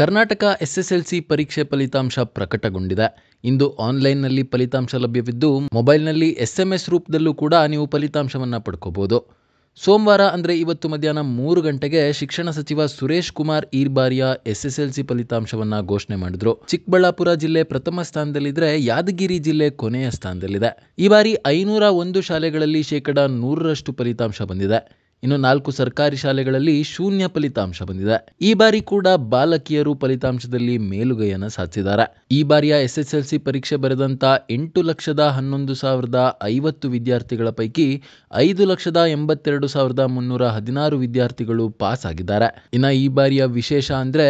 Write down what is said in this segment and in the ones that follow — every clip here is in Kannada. ಕರ್ನಾಟಕ SSLC ಪರೀಕ್ಷೆ ಫಲಿತಾಂಶ ಪ್ರಕಟಗೊಂಡಿದೆ. ಇಂದು ಆನ್ಲೈನ್ನಲ್ಲಿ ಫಲಿತಾಂಶ ಲಭ್ಯವಿದ್ದು, ಮೊಬೈಲ್ನಲ್ಲಿ SMS ರೂಪದಲ್ಲೂ ಕೂಡ ನೀವು ಫಲಿತಾಂಶವನ್ನು ಪಡ್ಕೋಬಹುದು. ಸೋಮವಾರ ಅಂದರೆ ಇವತ್ತು ಮಧ್ಯಾಹ್ನ 3 ಗಂಟೆಗೆ ಶಿಕ್ಷಣ ಸಚಿವ ಸುರೇಶ್ ಕುಮಾರ್ ಈ ಬಾರಿಯ SSLC ಫಲಿತಾಂಶವನ್ನು ಘೋಷಣೆ ಮಾಡಿದ್ರು. ಚಿಕ್ಕಬಳ್ಳಾಪುರ ಜಿಲ್ಲೆ ಪ್ರಥಮ ಸ್ಥಾನದಲ್ಲಿದ್ದರೆ ಯಾದಗಿರಿ ಜಿಲ್ಲೆ ಕೊನೆಯ ಸ್ಥಾನದಲ್ಲಿದೆ. ಈ ಬಾರಿ 501 ಶಾಲೆಗಳಲ್ಲಿ ಶೇಕಡ 100% ಫಲಿತಾಂಶ ಬಂದಿದೆ. ಇನ್ನು 4 ಸರ್ಕಾರಿ ಶಾಲೆಗಳಲ್ಲಿ 0 ಫಲಿತಾಂಶ ಬಂದಿದೆ. ಈ ಬಾರಿ ಕೂಡ ಬಾಲಕಿಯರು ಫಲಿತಾಂಶದಲ್ಲಿ ಮೇಲುಗೈಯನ್ನು ಸಾಧಿಸಿದ್ದಾರೆ. ಈ ಬಾರಿಯ SSLC ಪರೀಕ್ಷೆ ಬರೆದಂಥ 8,11,050 ವಿದ್ಯಾರ್ಥಿಗಳ ಪೈಕಿ 5,82,316 ವಿದ್ಯಾರ್ಥಿಗಳು ಪಾಸ್ ಆಗಿದ್ದಾರೆ. ಇನ್ನು ಈ ಬಾರಿಯ ವಿಶೇಷ ಅಂದರೆ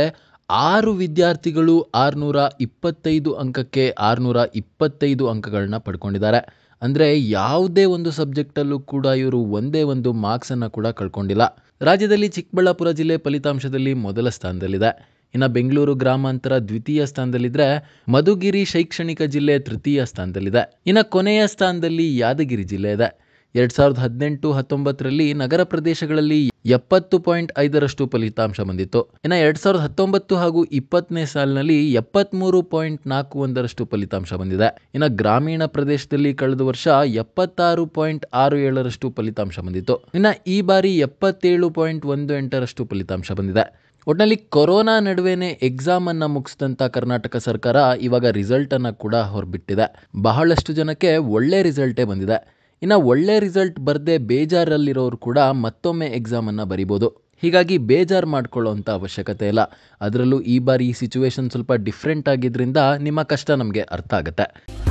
6 ವಿದ್ಯಾರ್ಥಿಗಳು 625 ಅಂಕಕ್ಕೆ 625 ಅಂಕಗಳನ್ನ ಪಡ್ಕೊಂಡಿದ್ದಾರೆ. ಅಂದರೆ ಯಾವುದೇ ಒಂದು ಸಬ್ಜೆಕ್ಟಲ್ಲೂ ಕೂಡ ಇವರು ಒಂದೇ ಒಂದು ಮಾರ್ಕ್ಸನ್ನು ಕೂಡ ಕಳ್ಕೊಂಡಿಲ್ಲ. ರಾಜ್ಯದಲ್ಲಿ ಚಿಕ್ಕಬಳ್ಳಾಪುರ ಜಿಲ್ಲೆ ಫಲಿತಾಂಶದಲ್ಲಿ ಮೊದಲ ಸ್ಥಾನದಲ್ಲಿದೆ. ಇನ್ನು ಬೆಂಗಳೂರು ಗ್ರಾಮಾಂತರ ದ್ವಿತೀಯ ಸ್ಥಾನದಲ್ಲಿದ್ದರೆ ಮಧುಗಿರಿ ಶೈಕ್ಷಣಿಕ ಜಿಲ್ಲೆ ತೃತೀಯ ಸ್ಥಾನದಲ್ಲಿದೆ. ಇನ್ನು ಕೊನೆಯ ಸ್ಥಾನದಲ್ಲಿ ಯಾದಗಿರಿ ಜಿಲ್ಲೆ ಇದೆ. 2018-19 ನಗರ ಪ್ರದೇಶಗಳಲ್ಲಿ 70.5% ಫಲಿತಾಂಶ ಬಂದಿತ್ತು. ಇನ್ನು 2019 ಹಾಗೂ 2020 ಸಾಲಿನಲ್ಲಿ 73.41% ಫಲಿತಾಂಶ ಬಂದಿದೆ. ಇನ್ನು ಗ್ರಾಮೀಣ ಪ್ರದೇಶದಲ್ಲಿ ಕಳೆದ ವರ್ಷ 76.67% ಫಲಿತಾಂಶ ಬಂದಿತ್ತು. ಇನ್ನು ಈ ಬಾರಿ 77.18% ಫಲಿತಾಂಶ ಬಂದಿದೆ. ಒಟ್ಟಿನಲ್ಲಿ ಕೊರೋನಾ ನಡುವೆನೇ ಎಕ್ಸಾಮ್ ಅನ್ನ ಮುಗಿಸಿದಂಥ ಕರ್ನಾಟಕ ಸರ್ಕಾರ ಇವಾಗ ರಿಸಲ್ಟ್ ಅನ್ನ ಕೂಡ ಹೊರಬಿಟ್ಟಿದೆ. ಬಹಳಷ್ಟು ಜನಕ್ಕೆ ಒಳ್ಳೆ ರಿಸಲ್ಟೇ ಬಂದಿದೆ. ಇನ್ನು ಒಳ್ಳೆ ರಿಸಲ್ಟ್ ಬರದೆ ಬೇಜಾರಲ್ಲಿರೋರು ಕೂಡ ಮತ್ತೊಮ್ಮೆ ಎಕ್ಸಾಮನ್ನು ಬರಿಬೋದು. ಹೀಗಾಗಿ ಬೇಜಾರು ಮಾಡ್ಕೊಳ್ಳೋವಂಥ ಅವಶ್ಯಕತೆ ಇಲ್ಲ. ಅದರಲ್ಲೂ ಈ ಬಾರಿ ಸಿಚುವೇಶನ್ ಸ್ವಲ್ಪ ಡಿಫ್ರೆಂಟ್ ಆಗಿದ್ದರಿಂದ ನಿಮ್ಮ ಕಷ್ಟ ನಮಗೆ ಅರ್ಥ ಆಗುತ್ತೆ.